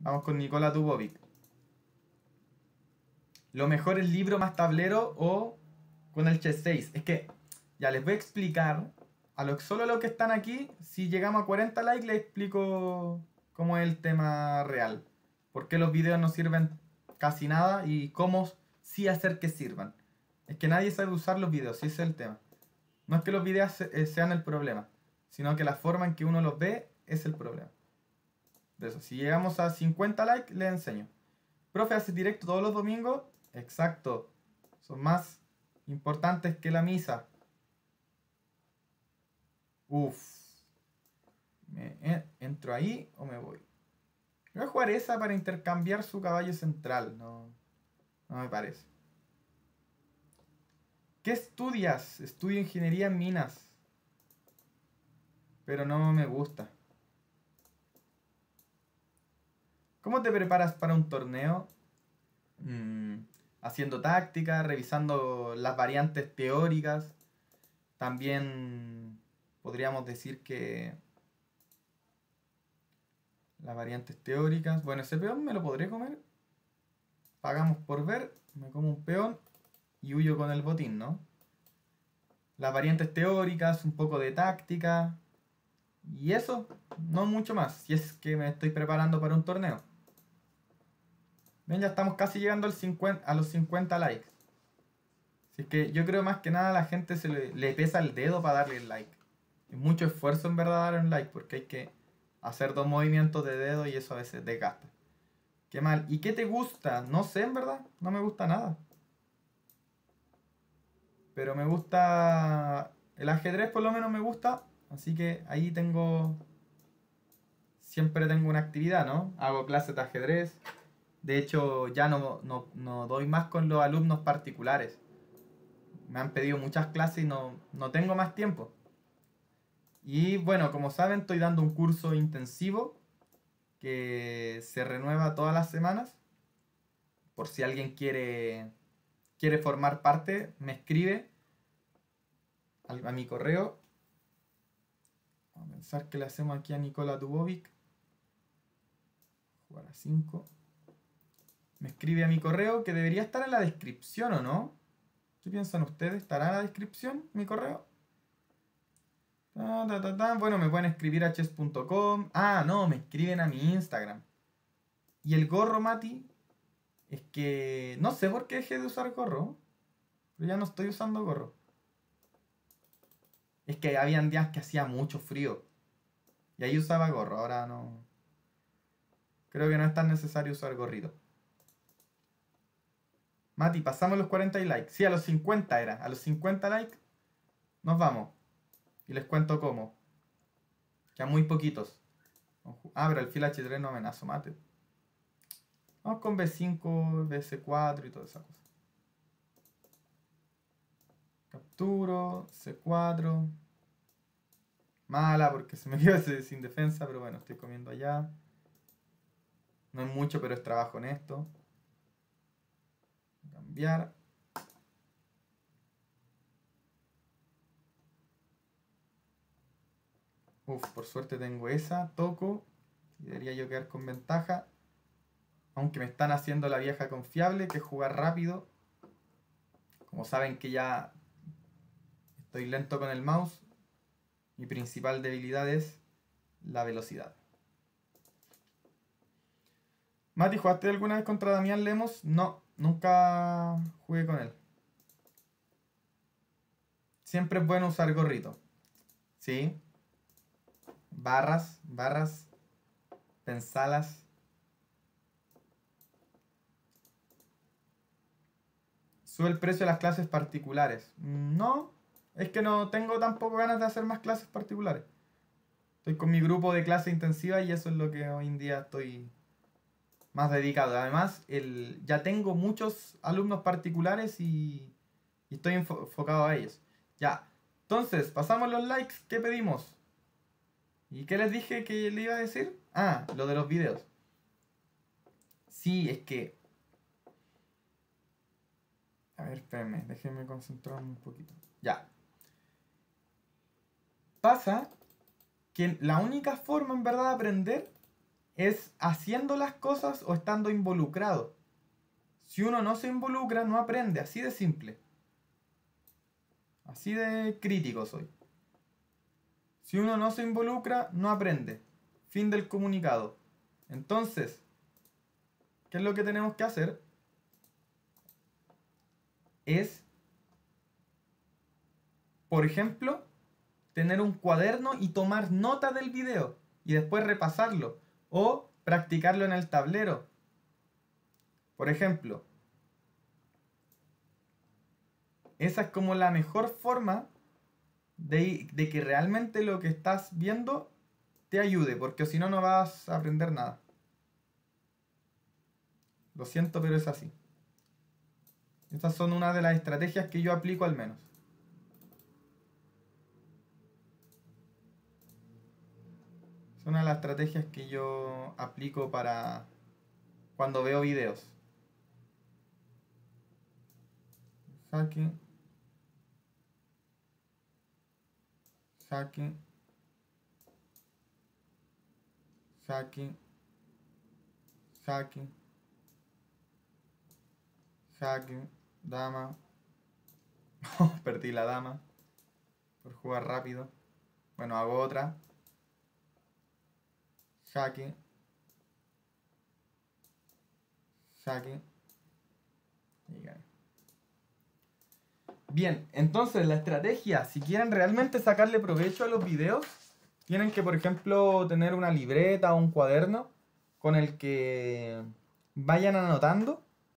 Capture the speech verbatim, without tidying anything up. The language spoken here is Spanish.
Vamos con Nicolás Dubovik. Lo mejor es libro más tablero o con el chess seis. Es que ya les voy a explicar a los, solo a los que están aquí. Si llegamos a cuarenta likes les explico cómo es el tema real, por qué los videos no sirven casi nada y cómo sí hacer que sirvan. Es que nadie sabe usar los videos, ese es el tema. No es que los videos sean el problema, sino que la forma en que uno los ve es el problema. De eso, si llegamos a cincuenta likes les enseño. Profe, ¿hace directo todos los domingos? Exacto, son más importantes que la misa. Uff, me entro ahí o me voy. Voy a jugar esa para intercambiar su caballo central. No, no me parece. ¿Qué estudias? Estudio ingeniería en minas, pero no me gusta. ¿Cómo te preparas para un torneo? Mm, haciendo táctica, revisando las variantes teóricas. También podríamos decir que las variantes teóricas... Bueno, ese peón me lo podré comer. Pagamos por ver, me como un peón y huyo con el botín, ¿no? Las variantes teóricas, un poco de táctica. Y eso, no mucho más, si es que me estoy preparando para un torneo. Bien, ya estamos casi llegando al cincuenta, a los cincuenta likes. Así que yo creo más que nada a la gente se le, le pesa el dedo para darle el like. Es mucho esfuerzo en verdad dar un like, porque hay que hacer dos movimientos de dedo y eso a veces desgasta. Qué mal. ¿Y qué te gusta? No sé, en verdad. No me gusta nada. Pero me gusta... el ajedrez por lo menos me gusta. Así que ahí tengo... siempre tengo una actividad, ¿no? Hago clases de ajedrez. De hecho, ya no, no, no doy más con los alumnos particulares. Me han pedido muchas clases y no, no tengo más tiempo. Y bueno, como saben, estoy dando un curso intensivo que se renueva todas las semanas. Por si alguien quiere, quiere formar parte, me escribe a mi correo. Vamos a pensar que le hacemos aquí a Nicolás Dubovik. Jugar a cinco. Me escribe a mi correo, que debería estar en la descripción, ¿o no? ¿Qué piensan ustedes? ¿Estará en la descripción mi correo? Bueno, me pueden escribir a chess punto com. Ah, no, me escriben a mi Instagram. Y el gorro, Mati, es que... no sé por qué dejé de usar gorro, pero ya no estoy usando gorro. Es que habían días que hacía mucho frío y ahí usaba gorro, ahora no. Creo que no es tan necesario usar gorrito. Mati, pasamos los cuarenta likes. Sí, a los cincuenta era. A los cincuenta likes nos vamos. Y les cuento cómo. Ya muy poquitos. Ah, pero el fil hache tres no amenazo, mate. Vamos con be cinco, be ce cuatro y toda esa cosa. Capturo, ce cuatro. Mala porque se me quedó ese sin defensa, pero bueno, estoy comiendo allá. No es mucho, pero es trabajo en esto. Cambiar. Uf, por suerte tengo esa, toco y debería yo quedar con ventaja, aunque me están haciendo la vieja confiable, que es jugar rápido. Como saben que ya estoy lento con el mouse, mi principal debilidad es la velocidad. Mati, ¿jugaste alguna vez contra Damián Lemos? No, nunca jugué con él. Siempre es bueno usar gorrito, ¿sí? Barras, barras, pensalas. ¿Sube el precio de las clases particulares? No, es que no tengo tampoco ganas de hacer más clases particulares. Estoy con mi grupo de clase intensiva y eso es lo que hoy en día estoy más dedicado. Además, el, ya tengo muchos alumnos particulares y, y estoy enfocado a ellos. Ya, entonces, pasamos los likes. ¿Qué pedimos? ¿Y qué les dije que le iba a decir? Ah, lo de los videos. Sí, es que... a ver, espérenme, déjenme concentrarme un poquito. Ya. Pasa que la única forma en verdad de aprender es haciendo las cosas o estando involucrado. Si uno no se involucra, no aprende, así de simple. Así de crítico soy. Si uno no se involucra, no aprende. Fin del comunicado. Entonces, ¿qué es lo que tenemos que hacer? Es, por ejemplo, tener un cuaderno y tomar nota del video y después repasarlo o practicarlo en el tablero. Por ejemplo, esa es como la mejor forma de, de que realmente lo que estás viendo te ayude, porque si no, no vas a aprender nada. Lo siento, pero es así. Estas son una de las estrategias que yo aplico al menos. Son una de las estrategias que yo aplico para cuando veo videos. Jaque. Jaque. Jaque. Jaque. Jaque. Dama. Perdí la dama por jugar rápido. Bueno, hago otra. Jaque. Jaque. Bien, entonces la estrategia, si quieren realmente sacarle provecho a los videos, tienen que, por ejemplo, tener una libreta o un cuaderno con el que vayan anotando